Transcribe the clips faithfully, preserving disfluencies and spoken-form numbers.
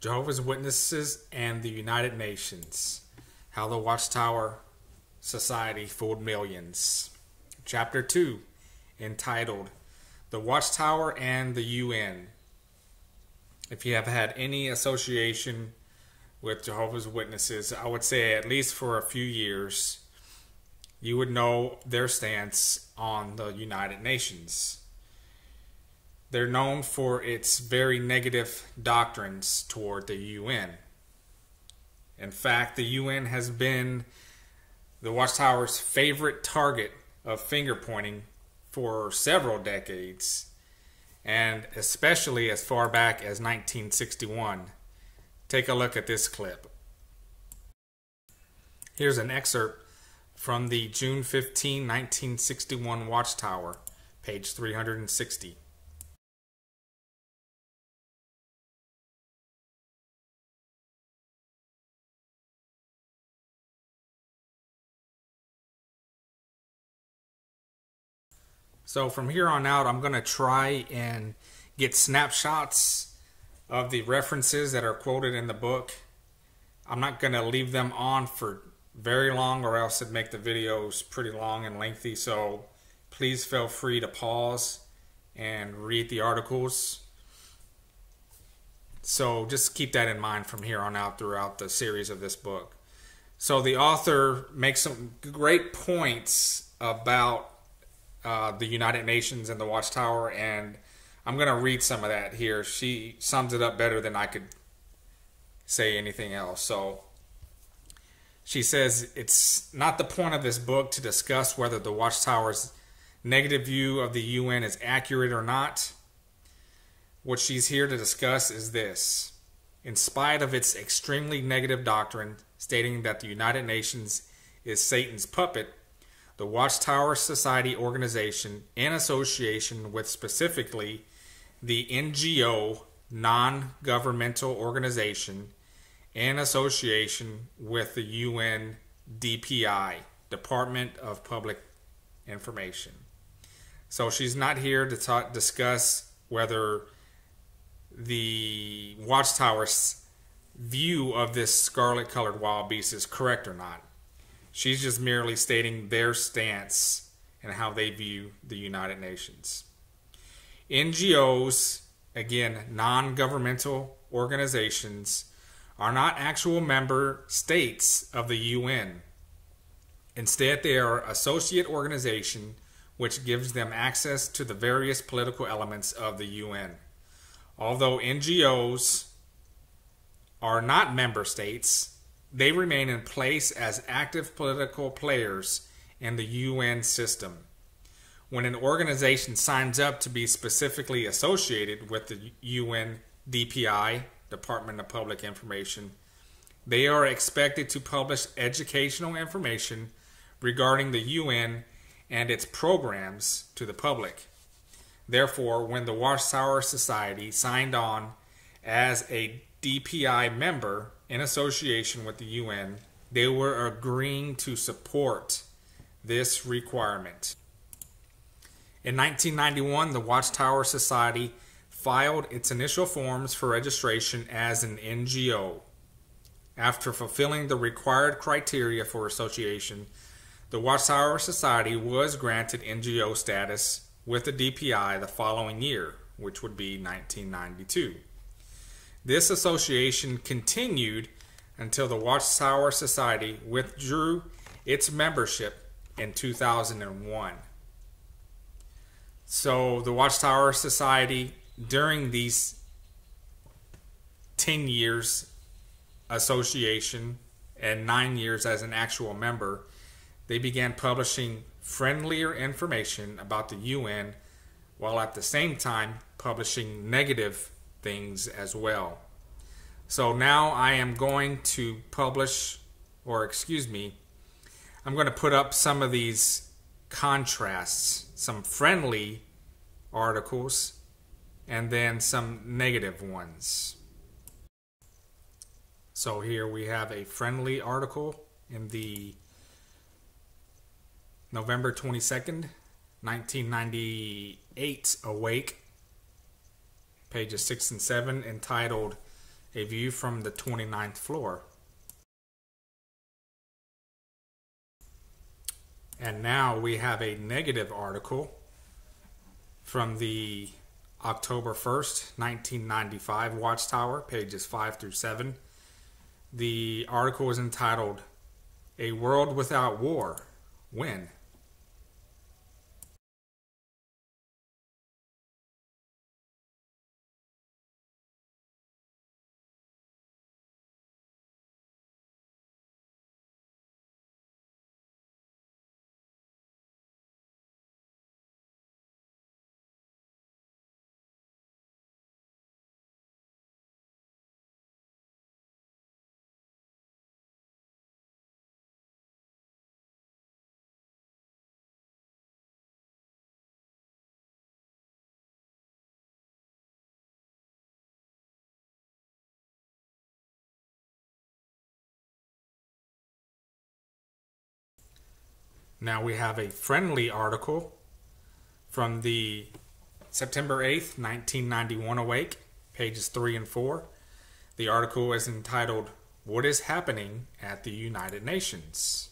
Jehovah's Witnesses, and the United Nations. How the Watchtower Society Fooled Millions. Chapter two, entitled The Watchtower and the U N. If you have had any association with Jehovah's Witnesses, I would say at least for a few years, you would know their stance on the United Nations. They're known for its very negative doctrines toward the U N. In fact, the U N has been the Watchtower's favorite target of finger-pointing for several decades, and especially as far back as nineteen sixty-one. Take a look at this clip. Here's an excerpt from the June fifteenth, nineteen sixty-one Watchtower, page three hundred sixty. So from here on out, I'm going to try and get snapshots of the references that are quoted in the book. I'm not going to leave them on for very long, or else it'd make the videos pretty long and lengthy. So please feel free to pause and read the articles. So just keep that in mind from here on out throughout the series of this book. So the author makes some great points about Uh, the United Nations and the Watchtower, and I'm going to read some of that here. She sums it up better than I could say anything else. So she says, it's not the point of this book to discuss whether the Watchtower's negative view of the U N is accurate or not. What she's here to discuss is this. In spite of its extremely negative doctrine, stating that the United Nations is Satan's puppet, the Watchtower Society organization, in association with specifically the N G O, non-governmental organization, in association with the U N D P I, Department of Public Information. So she's not here to talk, discuss whether the Watchtower's view of this scarlet-colored wild beast is correct or not. She's just merely stating their stance and how they view the United Nations. N G Os, again, non-governmental organizations, are not actual member states of the U N. Instead, they are associate organization, which gives them access to the various political elements of the U N. Although N G Os are not member states, they remain in place as active political players in the U N system. When an organization signs up to be specifically associated with the U N D P I, Department of Public Information, they are expected to publish educational information regarding the U N and its programs to the public. Therefore, when the Watchtower Society signed on as a D P I member, in association with the U N, they were agreeing to support this requirement. In nineteen ninety-one, the Watchtower Society filed its initial forms for registration as an N G O. After fulfilling the required criteria for association, the Watchtower Society was granted N G O status with the D P I the following year, which would be nineteen ninety-two. This association continued until the Watchtower Society withdrew its membership in two thousand one. So the Watchtower Society, during these ten years association and nine years as an actual member, they began publishing friendlier information about the U N, while at the same time publishing negative information things as well. So now I am going to publish, or excuse me, I'm going to put up some of these contrasts, some friendly articles and then some negative ones. So here we have a friendly article in the November twenty-second, nineteen ninety-eight Awake, pages six and seven, entitled a view from the twenty-ninth floor. And now we have a negative article from the October first, nineteen ninety-five Watchtower, pages five through seven. The article is entitled, "A World Without War, When?" Now we have a friendly article from the September eighth, nineteen ninety-one Awake, pages three and four. The article is entitled, "What is Happening at the United Nations?"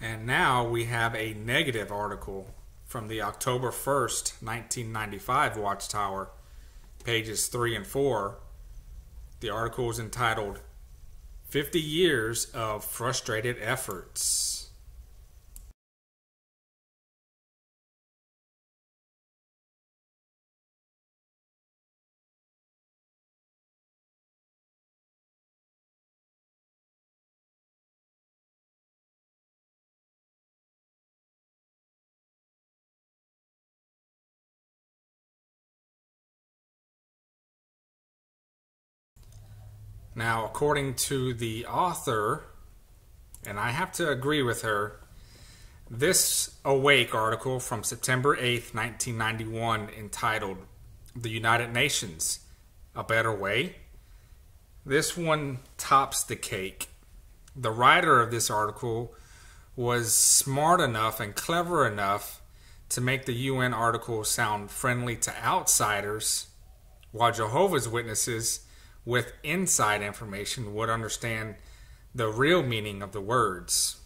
And now we have a negative article from the October first, nineteen ninety-five Watchtower, pages three and four. The article is entitled, fifty years of Frustrated Efforts. Now, according to the author, and I have to agree with her, this Awake article from September eighth, nineteen ninety-one, entitled, "The United Nations, A Better Way," this one tops the cake. The writer of this article was smart enough and clever enough to make the U N article sound friendly to outsiders, while Jehovah's Witnesses with inside information would understand the real meaning of the words.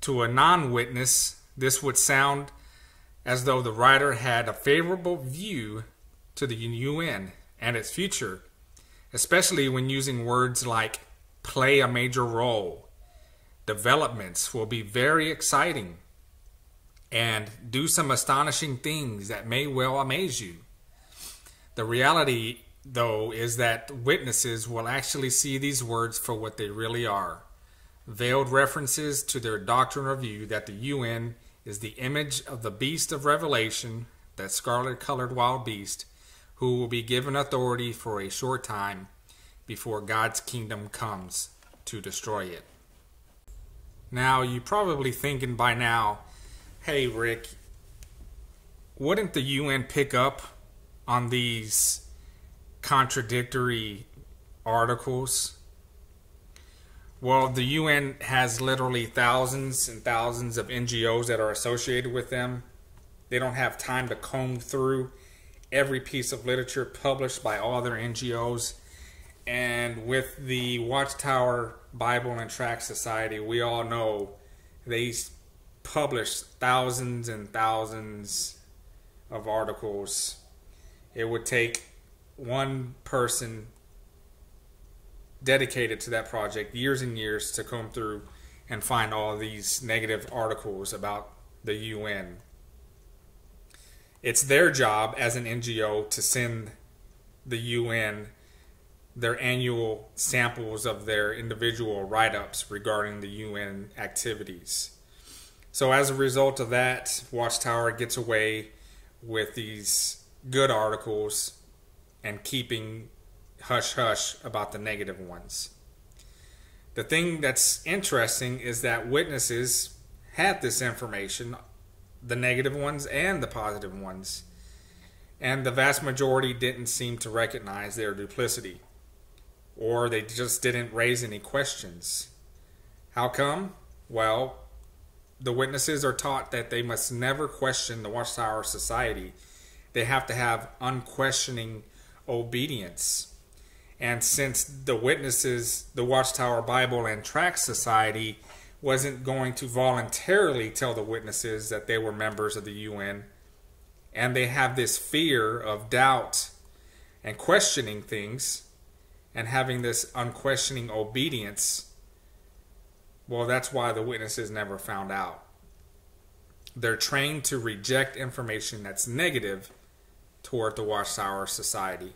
To a non-witness, this would sound as though the writer had a favorable view to the U N and its future, especially when using words like "play a major role," "developments will be very exciting," and "do some astonishing things that may well amaze you." The reality, though, is that witnesses will actually see these words for what they really are: veiled references to their doctrinal view that the U N is the image of the beast of Revelation, that scarlet-colored wild beast, who will be given authority for a short time before God's kingdom comes to destroy it. Now, you're probably thinking by now, "Hey, Rick, wouldn't the U N pick up on these contradictory articles?" Well, the U N has literally thousands and thousands of N G Os that are associated with them. They don't have time to comb through every piece of literature published by all their N G Os. And with the Watchtower Bible and Tract Society, we all know they publish thousands and thousands of articles. It would take one person dedicated to that project years and years to comb through and find all these negative articles about the U N. It's their job as an N G O to send the U N their annual samples of their individual write-ups regarding the U N activities. So as a result of that, Watchtower gets away with these good articles and keeping hush-hush about the negative ones. The thing that's interesting is that witnesses had this information, the negative ones and the positive ones, and the vast majority didn't seem to recognize their duplicity, or they just didn't raise any questions. How come? Well, the witnesses are taught that they must never question the Watchtower Society. They have to have unquestioning obedience. And since the witnesses, the Watchtower Bible and Tract Society, wasn't going to voluntarily tell the witnesses that they were members of the U N, and they have this fear of doubt and questioning things and having this unquestioning obedience, well, that's why the witnesses never found out. They're trained to reject information that's negative toward the Watchtower Society.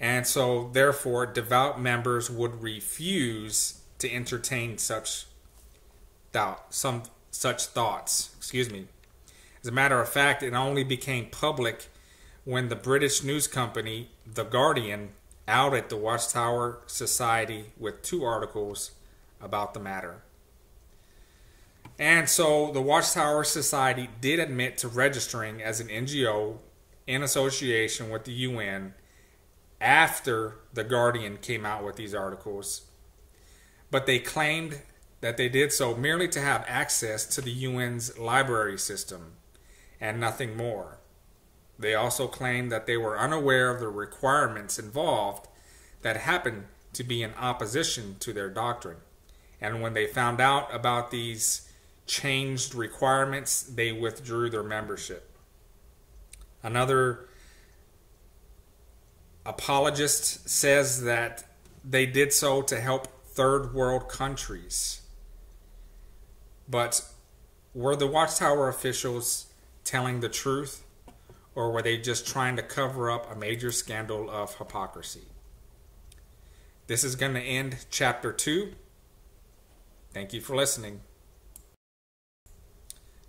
And so, therefore, devout members would refuse to entertain such doubt, some such thoughts. Excuse me. As a matter of fact, it only became public when the British news company, The Guardian, outed the Watchtower Society with two articles about the matter. And so the Watchtower Society did admit to registering as an N G O in association with the U N after The Guardian came out with these articles. But they claimed that they did so merely to have access to the U N's library system and nothing more. They also claimed that they were unaware of the requirements involved that happened to be in opposition to their doctrine. And when they found out about these changed requirements, they withdrew their membership. Another apologist says that they did so to help third world countries. But were the Watchtower officials telling the truth, or were they just trying to cover up a major scandal of hypocrisy? This is going to end chapter two. Thank you for listening.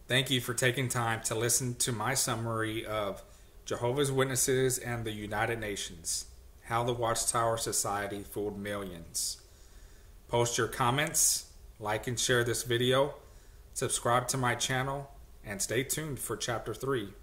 Thank you for taking time to listen to my summary of Jehovah's Witnesses and the United Nations, How the Watchtower Society Fooled Millions. Post your comments, like and share this video, subscribe to my channel, and stay tuned for chapter three.